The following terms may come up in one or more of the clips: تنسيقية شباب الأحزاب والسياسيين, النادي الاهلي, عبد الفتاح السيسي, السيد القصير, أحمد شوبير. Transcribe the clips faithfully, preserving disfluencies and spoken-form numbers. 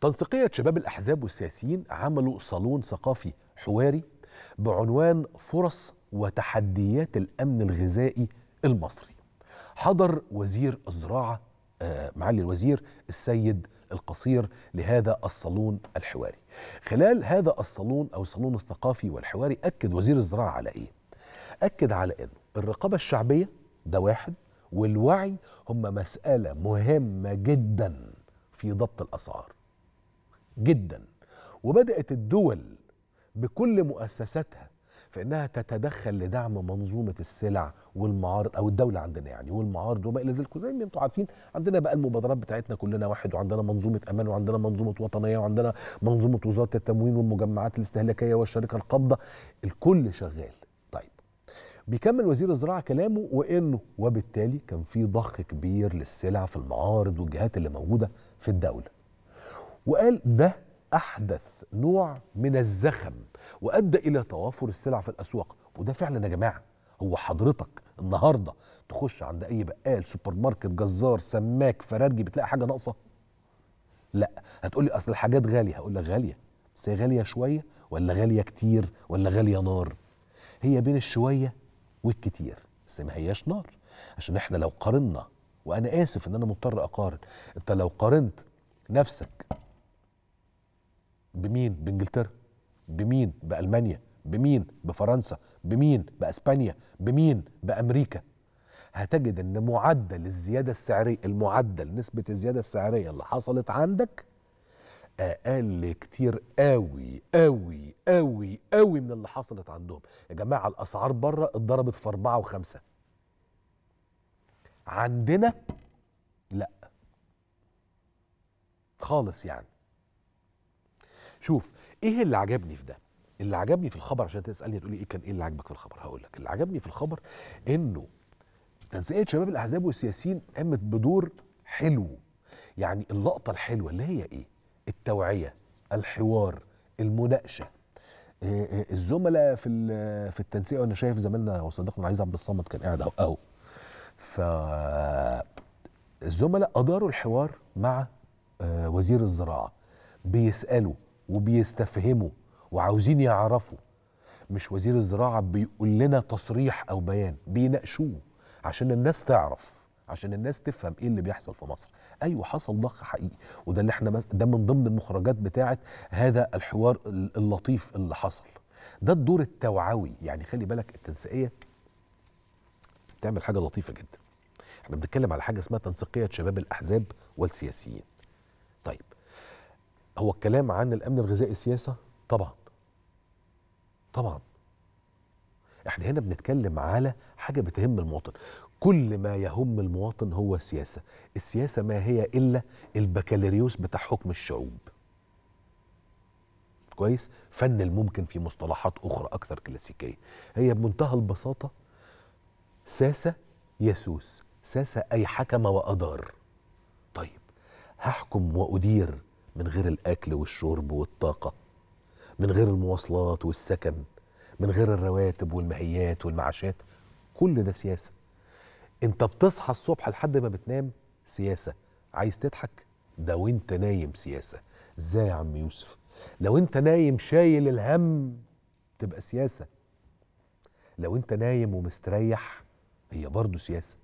تنسيقية شباب الأحزاب والسياسيين عملوا صالون ثقافي حواري بعنوان فرص وتحديات الأمن الغذائي المصري. حضر وزير الزراعة معالي الوزير السيد القصير لهذا الصالون الحواري. خلال هذا الصالون أو الصالون الثقافي والحواري أكد وزير الزراعة على إيه؟ أكد على إنه الرقابة الشعبية ده واحد، والوعي هم مسألة مهمة جدا في ضبط الأسعار جدا، وبدأت الدول بكل مؤسساتها فإنها تتدخل لدعم منظومة السلع والمعارض أو الدولة عندنا يعني والمعارض وما إلى ذلك. زي ما أنتم عارفين عندنا بقى المبادرات بتاعتنا كلنا واحد، وعندنا منظومة أمان، وعندنا منظومة وطنية، وعندنا منظومة وزارة التموين والمجمعات الاستهلاكية والشركة القابضة، الكل شغال. طيب بيكمل وزير الزراعة كلامه وإنه وبالتالي كان في ضخ كبير للسلع في المعارض والجهات اللي موجودة في الدولة، وقال ده أحدث نوع من الزخم وأدى إلى توافر السلع في الأسواق. وده فعلا يا جماعة، هو حضرتك النهاردة تخش عند أي بقال، سوبر ماركت، جزار، سماك، فرارجي، بتلاقي حاجة ناقصة؟ لا. هتقولي أصل الحاجات غالية، هقول لك غالية، بس هي غالية شوية ولا غالية كتير ولا غالية نار؟ هي بين الشوية والكتير، بس ما هياش نار. عشان احنا لو قارنا، وأنا آسف إن أنا مضطر أقارن، أنت لو قارنت نفسك بمين بإنجلترا؟ بمين بألمانيا؟ بمين بفرنسا؟ بمين بأسبانيا؟ بمين بأمريكا؟ هتجد أن معدل الزيادة السعرية، المعدل نسبة الزيادة السعرية اللي حصلت عندك أقل كتير قوي قوي قوي قوي من اللي حصلت عندهم. يا جماعة الأسعار بره اتضربت في أربعة وخمسة، عندنا لأ خالص يعني. شوف ايه اللي عجبني في ده، اللي عجبني في الخبر، عشان تسالني تقولي ايه كان ايه اللي عجبك في الخبر، هقول لك اللي عجبني في الخبر انه تنسيقية شباب الاحزاب والسياسيين قامت بدور حلو. يعني اللقطه الحلوه اللي هي ايه؟ التوعيه، الحوار، المناقشه. الزملاء في في التنسيق، وانا شايف زميلنا وصديقنا العزيز عبد الصمد كان قاعد اهو، ف الزملاء اداروا الحوار مع وزير الزراعه، بيسالوا وبيستفهموا وعاوزين يعرفوا. مش وزير الزراعة بيقول لنا تصريح أو بيان، بيناقشوه عشان الناس تعرف، عشان الناس تفهم إيه اللي بيحصل في مصر. أيوه حصل ضخ حقيقي، وده اللي احنا ده من ضمن المخرجات بتاعة هذا الحوار اللطيف اللي حصل. ده الدور التوعوي. يعني خلي بالك التنسيقية بتعمل حاجة لطيفة جدا. احنا بنتكلم على حاجة اسمها تنسيقية شباب الأحزاب والسياسيين. طيب هو الكلام عن الأمن الغذائي سياسة؟ طبعا طبعا، احنا هنا بنتكلم على حاجة بتهم المواطن. كل ما يهم المواطن هو سياسة. السياسة ما هي إلا البكالوريوس بتاع حكم الشعوب، كويس؟ فن الممكن في مصطلحات أخرى أكثر كلاسيكية. هي بمنتهى البساطة ساسة يسوس، ساسة أي حكم وأدار. طيب هحكم وأدير من غير الأكل والشرب والطاقة، من غير المواصلات والسكن، من غير الرواتب والمهيات والمعاشات، كل ده سياسة. انت بتصحى الصبح لحد ما بتنام سياسة. عايز تضحك؟ ده وانت نايم سياسة. ازاي يا عم يوسف؟ لو انت نايم شايل الهم تبقى سياسة، لو انت نايم ومستريح هي برضو سياسة.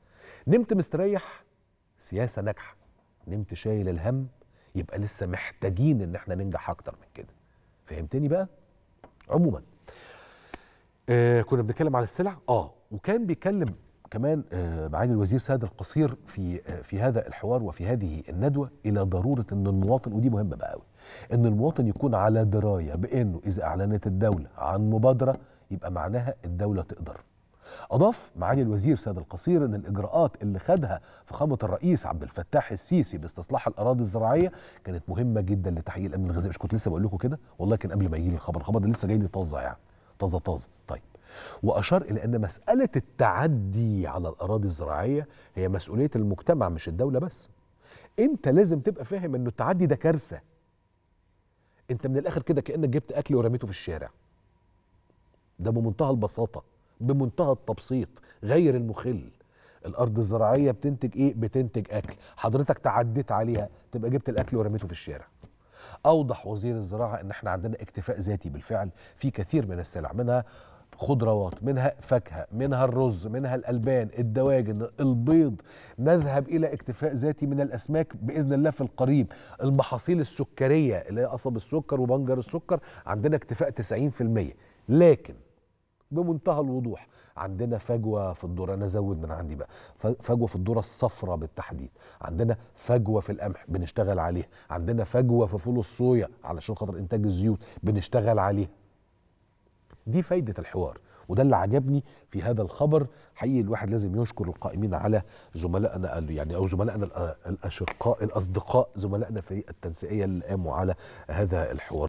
نمت مستريح سياسة ناجحة، نمت شايل الهم يبقى لسه محتاجين ان احنا ننجح اكتر من كده. فهمتني بقى؟ عموما آه كنا بنتكلم على السلع، اه وكان بيتكلم كمان آه معالي الوزير سيد القصير في آه في هذا الحوار وفي هذه الندوه الى ضروره ان المواطن، ودي مهمه بقى قوي، ان المواطن يكون على درايه بانه اذا اعلنت الدوله عن مبادره يبقى معناها الدوله تقدر. أضاف معالي الوزير سيد القصير إن الإجراءات اللي خدها فخامة الرئيس عبد الفتاح السيسي باستصلاح الأراضي الزراعية كانت مهمة جدا لتحقيق الأمن الغذائي. مش كنت لسه بقول لكم كده؟ والله كان قبل ما يجي لي الخبر، الخبر ده لسه جاي لي طازة يعني، طازة طازة. طيب وأشار إلى أن مسألة التعدي على الأراضي الزراعية هي مسؤولية المجتمع مش الدولة بس. أنت لازم تبقى فاهم إنه التعدي ده كارثة. أنت من الآخر كده كأنك جبت أكل ورميته في الشارع. ده بمنتهى البساطة، بمنتهى التبسيط غير المخل. الارض الزراعيه بتنتج ايه؟ بتنتج اكل. حضرتك تعديت عليها تبقى جبت الاكل ورميته في الشارع. أوضح وزير الزراعة أن احنا عندنا اكتفاء ذاتي بالفعل في كثير من السلع، منها خضروات، منها فاكهة، منها الرز، منها الألبان، الدواجن، البيض، نذهب إلى اكتفاء ذاتي من الأسماك بإذن الله في القريب، المحاصيل السكرية اللي هي قصب السكر وبنجر السكر عندنا اكتفاء تسعين في المية. لكن بمنتهى الوضوح عندنا فجوة في الذرة، أنا أزود من عندي بقى، فجوة في الذرة الصفراء بالتحديد، عندنا فجوة في القمح بنشتغل عليها، عندنا فجوة في فول الصويا علشان خاطر إنتاج الزيوت بنشتغل عليها. دي فايدة الحوار، وده اللي عجبني في هذا الخبر حقيقي. الواحد لازم يشكر القائمين على زملائنا يعني او زملائنا الاشقاء الاصدقاء زملائنا في التنسيقية اللي قاموا على هذا الحوار.